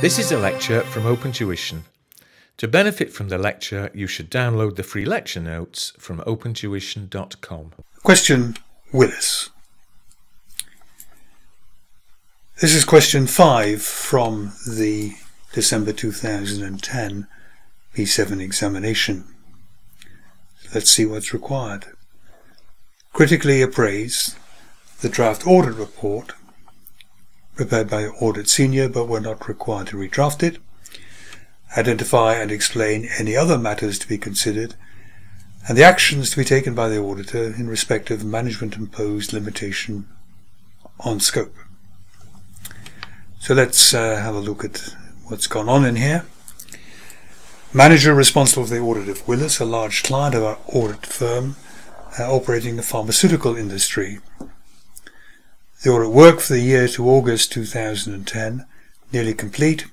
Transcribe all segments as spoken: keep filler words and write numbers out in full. This is a lecture from Open Tuition. To benefit from the lecture, you should download the free lecture notes from open tuition dot com. Question Willis. This is question five from the December two thousand ten P seven examination. Let's see what's required. Critically appraise the draft audit report prepared by Audit Senior, but we're not required to redraft it. Identify and explain any other matters to be considered and the actions to be taken by the auditor in respect of management-imposed limitation on scope. So let's uh, have a look at what's gone on in here. Manager responsible for the audit of Willis, a large client of our audit firm uh, operating the pharmaceutical industry. The audit work for the year to August two thousand ten, nearly complete,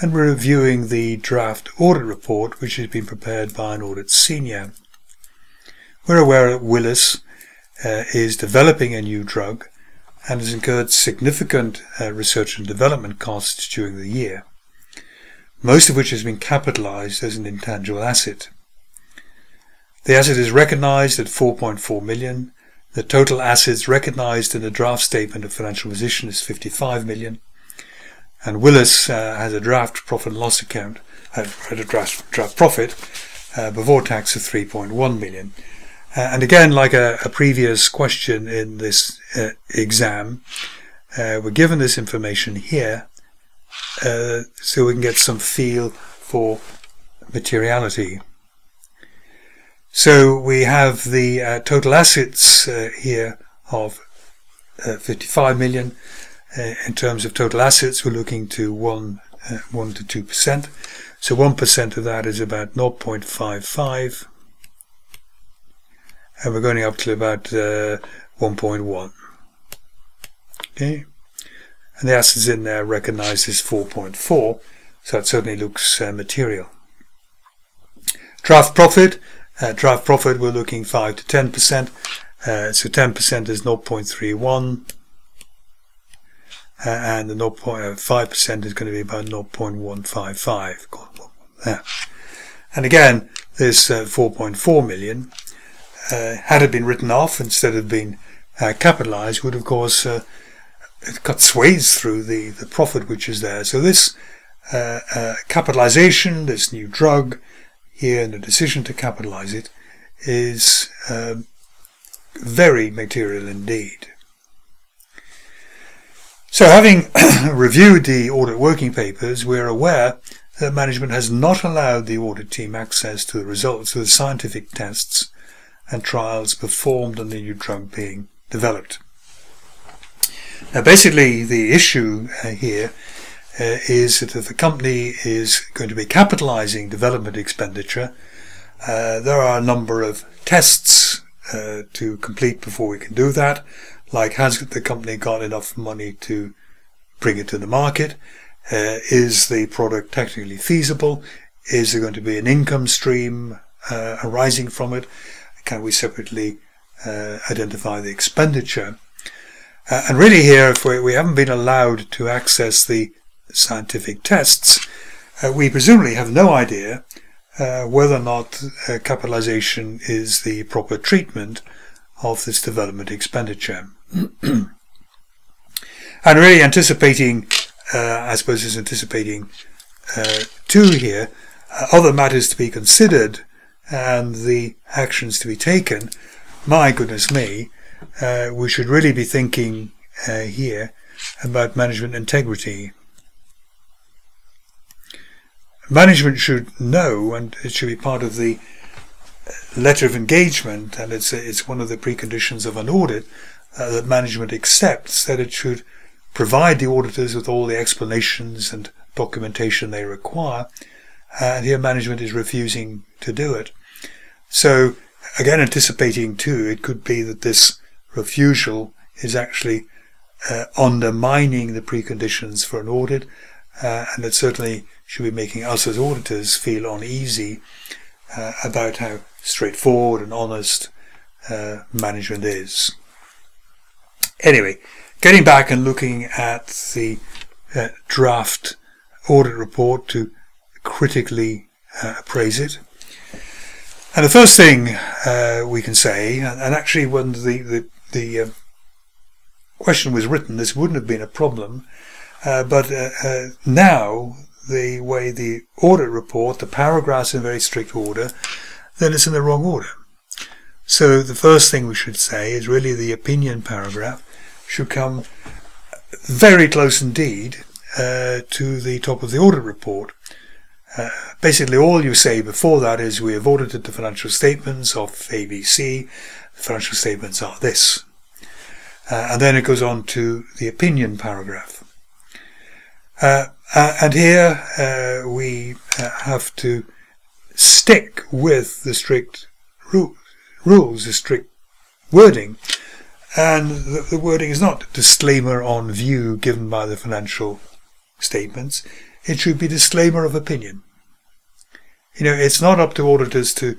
and we're reviewing the draft audit report which has been prepared by an Audit Senior. We're aware that Willis uh, is developing a new drug and has incurred significant uh, research and development costs during the year, most of which has been capitalized as an intangible asset. The asset is recognized at four point four million. The total assets recognized in the draft statement of financial position is fifty-five million, and Willis uh, has a draft profit and loss account uh, at a draft, draft profit uh, before tax of three point one million. Uh, and again, like a, a previous question in this uh, exam, uh, we're given this information here uh, so we can get some feel for materiality. So we have the uh, total assets uh, here of uh, fifty-five million. Uh, in terms of total assets, we're looking to one, uh, one to two percent. So one percent of that is about zero point five five, and we're going up to about uh, one point one. Okay, and the assets in there recognized as four point four, so that certainly looks uh, material. Draft profit. Uh, draft profit, we're looking five to ten percent, uh, so ten percent is zero point three one, uh, and the zero point five percent is going to be about zero point one five five. Yeah. And again, this uh, four point four million, uh, had it been written off instead of being uh, capitalized, would of course uh, it cuts ways through the, the profit which is there. So this uh, uh, capitalization, this new drug, here, and the decision to capitalize it is um, very material indeed. So having reviewed the audit working papers, we're aware that management has not allowed the audit team access to the results of the scientific tests and trials performed on the new drug being developed. Now basically the issue uh, here Uh, is that if the company is going to be capitalizing development expenditure, uh, there are a number of tests uh, to complete before we can do that, like has the company got enough money to bring it to the market, uh, is the product technically feasible, is there going to be an income stream uh, arising from it, can we separately uh, identify the expenditure, uh, and really here if we, we haven't been allowed to access the scientific tests, uh, we presumably have no idea uh, whether or not uh, capitalization is the proper treatment of this development expenditure. And really anticipating, uh, I suppose is anticipating uh, two here, uh, other matters to be considered and the actions to be taken. My goodness me, uh, we should really be thinking uh, here about management integrity. Management should know, and it should be part of the letter of engagement, and it's it's one of the preconditions of an audit, uh, that management accepts that it should provide the auditors with all the explanations and documentation they require, and here management is refusing to do it. So again, anticipating too, it could be that this refusal is actually uh, undermining the preconditions for an audit, uh, and it certainly should be making us as auditors feel uneasy uh, about how straightforward and honest uh, management is. Anyway, getting back and looking at the uh, draft audit report to critically uh, appraise it. And the first thing uh, we can say, and, and actually when the, the, the uh, question was written, this wouldn't have been a problem, uh, but uh, uh, now the way the audit report, the paragraphs in very strict order, then it's in the wrong order. So the first thing we should say is really the opinion paragraph should come very close indeed uh, to the top of the audit report. Uh, basically all you say before that is we have audited the financial statements of A B C, the financial statements are this. Uh, and then it goes on to the opinion paragraph. Uh, uh, and here uh, we uh, have to stick with the strict ru rules, the strict wording. And the, the wording is not disclaimer on view given by the financial statements. It should be disclaimer of opinion. You know, it's not up to auditors to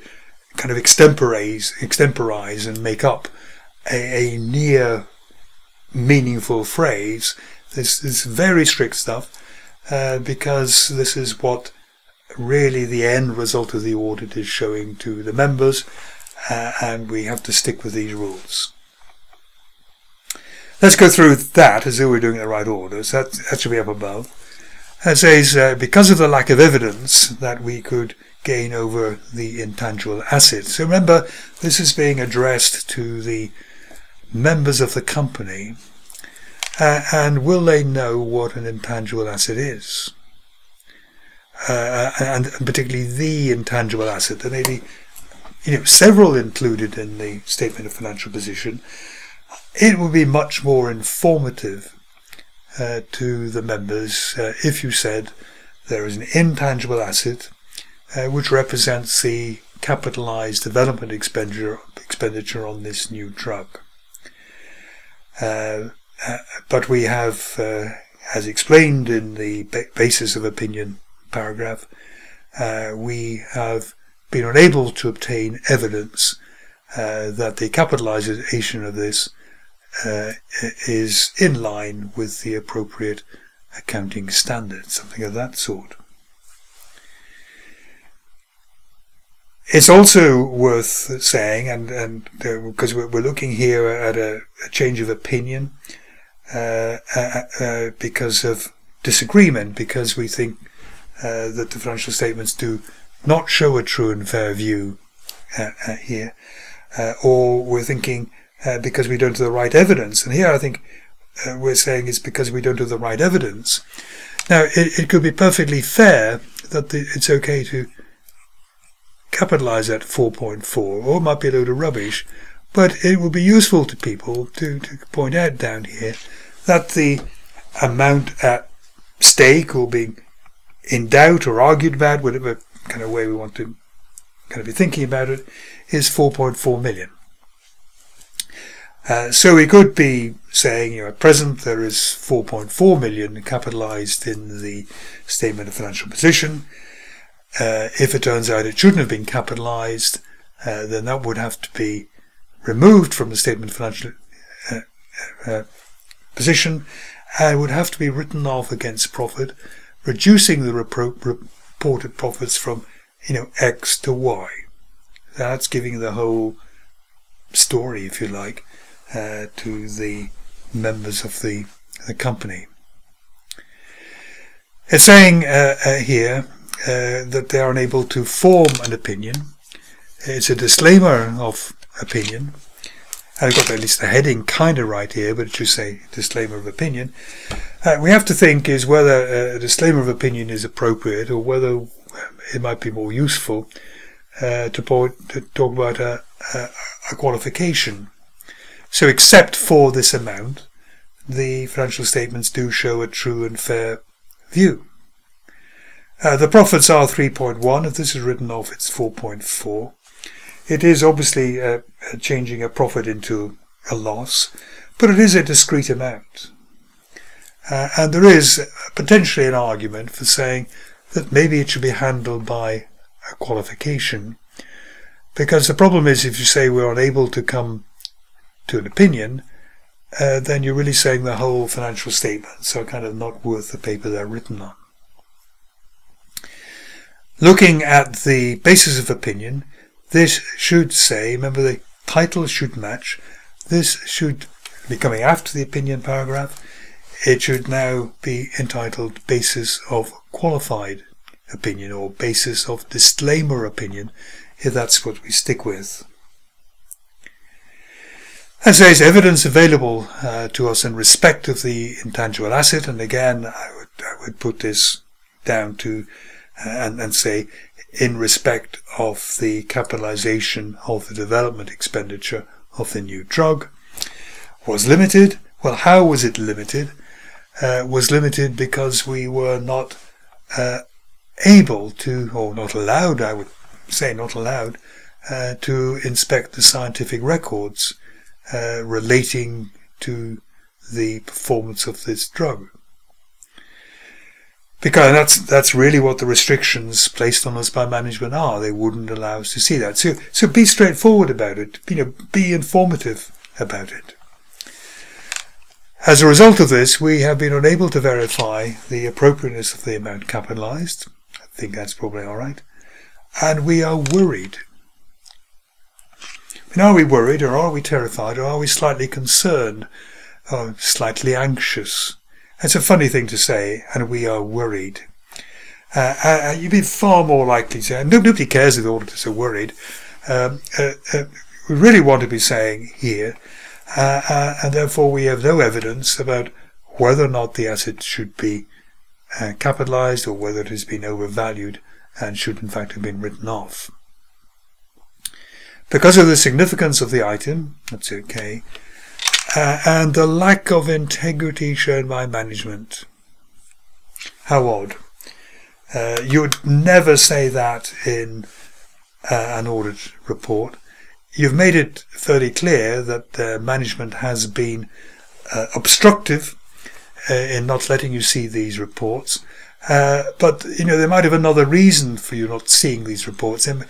kind of extemporize, extemporize and make up a, a near meaningful phrase. This is very strict stuff uh, because this is what really the end result of the audit is showing to the members, uh, and we have to stick with these rules. Let's go through that as though we're doing it in the right order. So that, that should be up above. It says, uh, because of the lack of evidence that we could gain over the intangible assets. So remember, this is being addressed to the members of the company. Uh, and will they know what an intangible asset is? Uh, and particularly the intangible asset. There may be, you know, several included in the statement of financial position. It will be much more informative Uh, to the members uh, if you said there is an intangible asset uh, which represents the capitalized development expenditure expenditure on this new drug. Uh, uh, but we have, uh, as explained in the ba basis of opinion paragraph, uh, we have been unable to obtain evidence uh, that the capitalization of this Uh, is in line with the appropriate accounting standard, something of that sort. It's also worth saying, and and because uh, we're, we're looking here at a, a change of opinion uh, uh, uh, because of disagreement, because we think uh, that the financial statements do not show a true and fair view uh, uh, here, uh, or we're thinking Uh, because we don't have the right evidence. And here I think uh, we're saying it's because we don't have the right evidence. Now, it, it could be perfectly fair that the, it's okay to capitalize at four point four, or it might be a load of rubbish, but it will be useful to people to, to point out down here that the amount at stake or being in doubt or argued about, whatever kind of way we want to kind of be thinking about it, is four point four million. Uh, so we could be saying, you know, at present there is four point four million capitalized in the statement of financial position. Uh, if it turns out it shouldn't have been capitalized, uh, then that would have to be removed from the statement of financial uh, uh, position and would have to be written off against profit, reducing the reported profits from, you know, X to Y. That's giving the whole story, if you like, Uh, to the members of the, the company. It's saying uh, uh, here uh, that they are unable to form an opinion. It's a disclaimer of opinion. I've got at least the heading kind of right here, but it should say disclaimer of opinion. Uh, we have to think is whether a disclaimer of opinion is appropriate or whether it might be more useful uh, to, point, to talk about a, a, a qualification. So except for this amount, the financial statements do show a true and fair view. Uh, the profits are three point one. If this is written off, it's four point four. It is obviously uh, changing a profit into a loss, but it is a discrete amount. Uh, and there is potentially an argument for saying that maybe it should be handled by a qualification, because the problem is if you say we're unable to come to an opinion, uh, then you're really saying the whole financial statements are kind of not worth the paper they're written on. Looking at the basis of opinion, this should say, remember the title should match, this should be coming after the opinion paragraph. It should now be entitled basis of qualified opinion or basis of disclaimer opinion, if that's what we stick with. As there is evidence available uh, to us in respect of the intangible asset, and again I would, I would put this down to uh, and, and say in respect of the capitalization of the development expenditure of the new drug, was limited. Well, how was it limited? Uh, was limited because we were not uh, able to, or not allowed, I would say not allowed, uh, to inspect the scientific records Uh, relating to the performance of this drug, because that's that's really what the restrictions placed on us by management are. They wouldn't allow us to see that. So so be straightforward about it. You know, be informative about it. As a result of this, we have been unable to verify the appropriateness of the amount capitalized. I think that's probably all right, and we are worried. And are we worried, or are we terrified, or are we slightly concerned, or slightly anxious? It's a funny thing to say, and we are worried. Uh, uh, you'd be far more likely to say, nobody cares if the auditors are worried. Um, uh, uh, we really want to be saying here, uh, uh, and therefore we have no evidence about whether or not the asset should be uh, capitalized, or whether it has been overvalued and should in fact have been written off. Because of the significance of the item, that's okay, uh, and the lack of integrity shown by management. How odd. Uh, you would never say that in uh, an audit report. You've made it fairly clear that uh, management has been uh, obstructive uh, in not letting you see these reports. Uh, but, you know, there might have another reason for you not seeing these reports. And,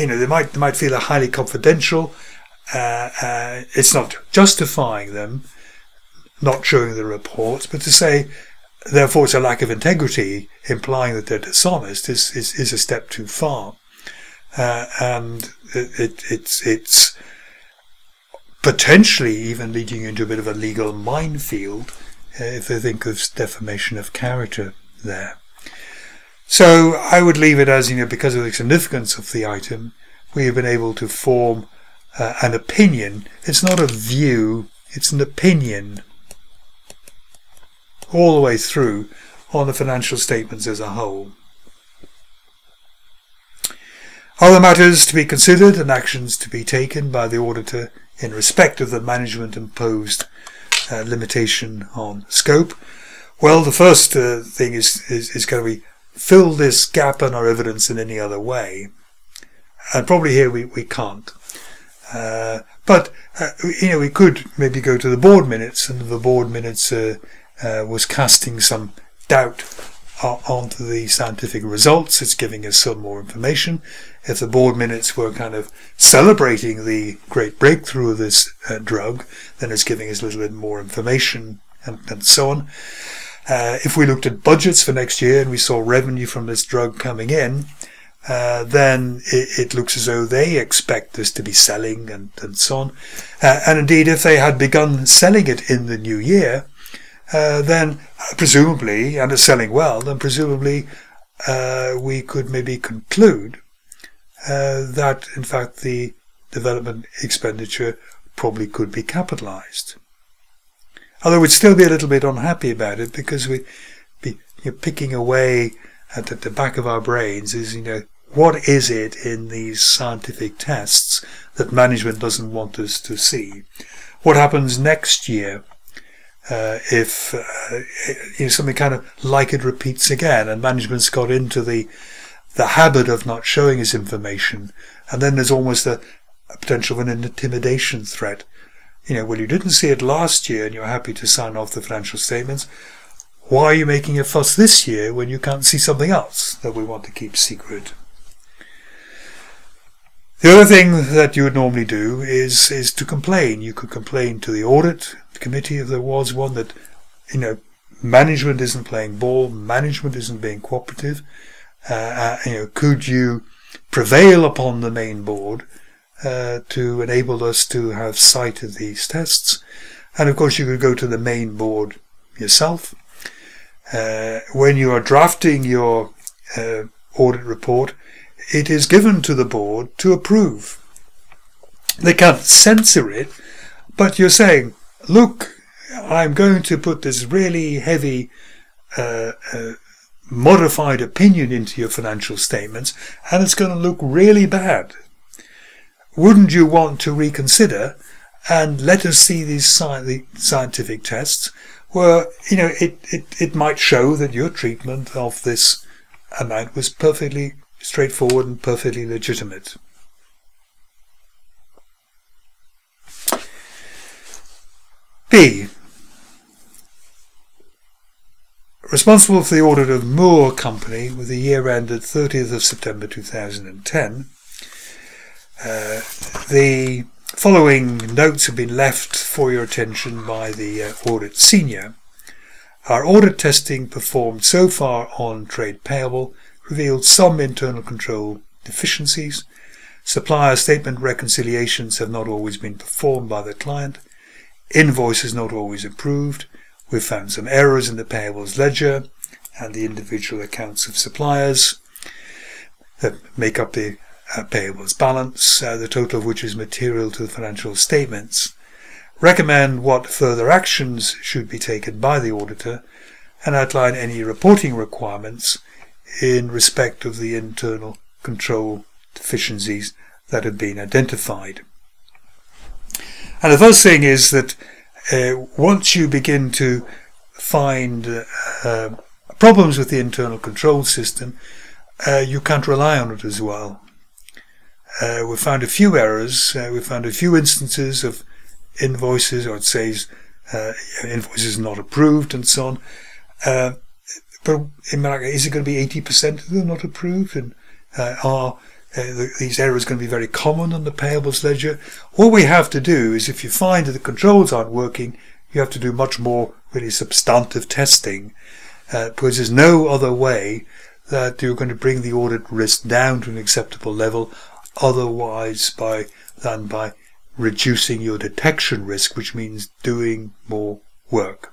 you know, they might they might feel are highly confidential. Uh, uh, it's not justifying them not showing the reports, but to say therefore it's a lack of integrity, implying that they're dishonest, is is, is a step too far, uh, and it, it, it's it's potentially even leading into a bit of a legal minefield uh, if they think of defamation of character there. So I would leave it as, you know, because of the significance of the item, we have been able to form uh, an opinion. It's not a view, it's an opinion all the way through on the financial statements as a whole. Other matters to be considered and actions to be taken by the auditor in respect of the management imposed uh, limitation on scope. Well, the first uh, thing is, is, is going to be fill this gap in our evidence in any other way, and probably here we, we can't, uh, but uh, you know, we could maybe go to the board minutes, and the board minutes uh, uh, was casting some doubt uh, onto the scientific results. It's giving us some more information. If the board minutes were kind of celebrating the great breakthrough of this uh, drug, then it's giving us a little bit more information, and, and so on. Uh, if we looked at budgets for next year and we saw revenue from this drug coming in, uh, then it, it looks as though they expect us to be selling, and, and so on. Uh, and indeed, if they had begun selling it in the new year, uh, then presumably, and it's selling well, then presumably uh, we could maybe conclude uh, that, in fact, the development expenditure probably could be capitalized. Although we'd still be a little bit unhappy about it, because we'd be, you're picking away at, at the back of our brains is, you know, what is it in these scientific tests that management doesn't want us to see? What happens next year uh, if uh, you know, something kind of like it repeats again, and management's got into the the habit of not showing us information, and then there's almost a, a potential of an intimidation threat. You know, well, you didn't see it last year and you're happy to sign off the financial statements. Why are you making a fuss this year when you can't see something else that we want to keep secret? The other thing that you would normally do is is to complain. You could complain to the audit committee if there was one, that, you know, management isn't playing ball, management isn't being cooperative, uh, uh, you know, could you prevail upon the main board uh, to enable us to have sight of these tests? And of course you could go to the main board yourself. Uh, when you are drafting your uh, audit report, it is given to the board to approve. They can't censor it, but you're saying, look, I'm going to put this really heavy uh, uh, modified opinion into your financial statements, and it's going to look really bad. Wouldn't you want to reconsider and let us see these sci scientific tests where, you know, it, it, it might show that your treatment of this amount was perfectly straightforward and perfectly legitimate. B. Responsible for the audit of Moore Company with the year ended thirtieth of September two thousand ten. Uh, the following notes have been left for your attention by the uh, audit senior. Our audit testing performed so far on trade payable revealed some internal control deficiencies. Supplier statement reconciliations have not always been performed by the client. Invoice is not always approved. We've found some errors in the payables ledger and the individual accounts of suppliers that make up the uh, payables balance, uh, the total of which is material to the financial statements. Recommend what further actions should be taken by the auditor and outline any reporting requirements in respect of the internal control deficiencies that have been identified. And the first thing is that uh, once you begin to find uh, uh, problems with the internal control system, uh, you can't rely on it as well. Uh, we've found a few errors, uh, we've found a few instances of invoices, or it says uh, invoices not approved and so on. Uh, but in America, is it going to be eighty percent of them not approved? And uh, are Uh, the, these errors are going to be very common on the payables ledger? What we have to do is, if you find that the controls aren't working, you have to do much more really substantive testing, uh, because there's no other way that you're going to bring the audit risk down to an acceptable level otherwise by than by reducing your detection risk, which means doing more work.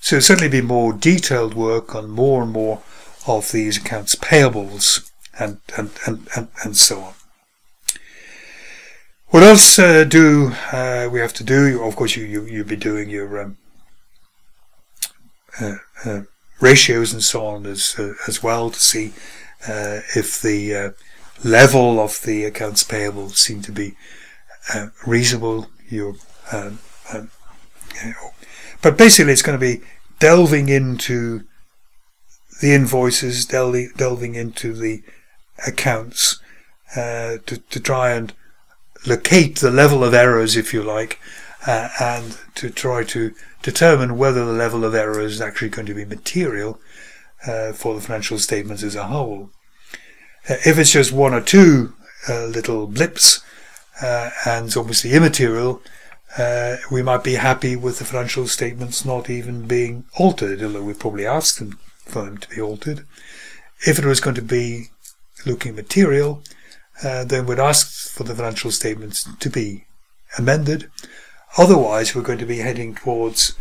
So it'll certainly be more detailed work on more and more of these accounts payables. And, and, and, and, and so on. What else uh, do uh, we have to do? Of course, you, you, you'll be doing your um, uh, uh, ratios and so on as, uh, as well, to see uh, if the uh, level of the accounts payable seem to be uh, reasonable. You're, um, um, you know. But basically, it's going to be delving into the invoices, delving, delving into the accounts uh, to, to try and locate the level of errors, if you like, uh, and to try to determine whether the level of error is actually going to be material uh, for the financial statements as a whole. Uh, if it's just one or two uh, little blips uh, and it's obviously immaterial, uh, we might be happy with the financial statements not even being altered, although we probably asked them for them to be altered. If it was going to be looking material, uh, then we'd ask for the financial statements to be amended. Otherwise, we're going to be heading towards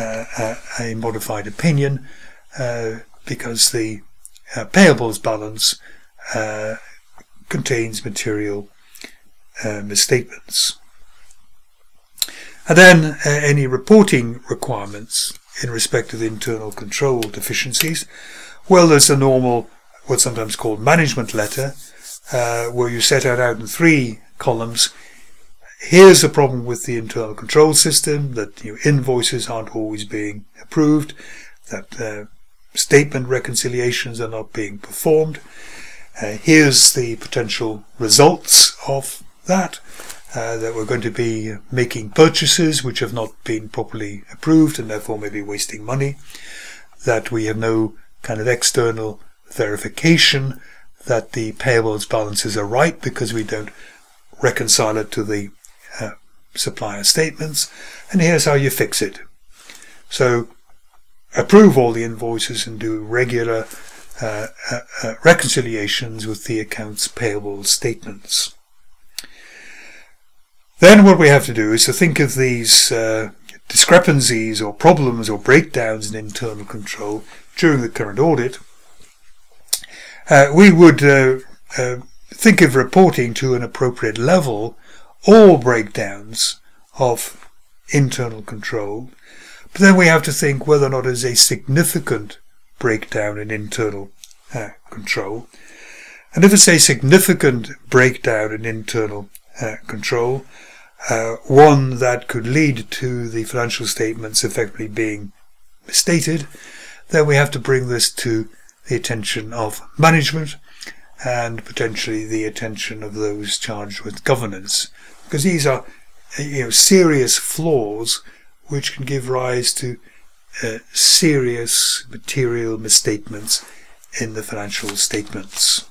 uh, a, a modified opinion, uh, because the uh, payables balance uh, contains material uh, misstatements. And then uh, any reporting requirements in respect of the internal control deficiencies. Well, there's a normal, what's sometimes called management letter, uh, where you set out, out in three columns, here's a problem with the internal control system, that you know, invoices aren't always being approved, that uh, statement reconciliations are not being performed. Uh, here's the potential results of that. Uh, that we're going to be making purchases which have not been properly approved and therefore may be wasting money, that we have no kind of external verification that the payables balances are right because we don't reconcile it to the uh, supplier statements, and here's how you fix it. So approve all the invoices and do regular uh, uh, uh, reconciliations with the accounts payable statements. Then what we have to do is to think of these uh, discrepancies or problems or breakdowns in internal control during the current audit. Uh, we would uh, uh, think of reporting to an appropriate level all breakdowns of internal control, but then we have to think whether or not there's a significant breakdown in internal uh, control. And if it's a significant breakdown in internal uh, control, uh, one that could lead to the financial statements effectively being misstated, then we have to bring this to the attention of management and potentially the attention of those charged with governance, because these are, you know, serious flaws which can give rise to uh, serious material misstatements in the financial statements.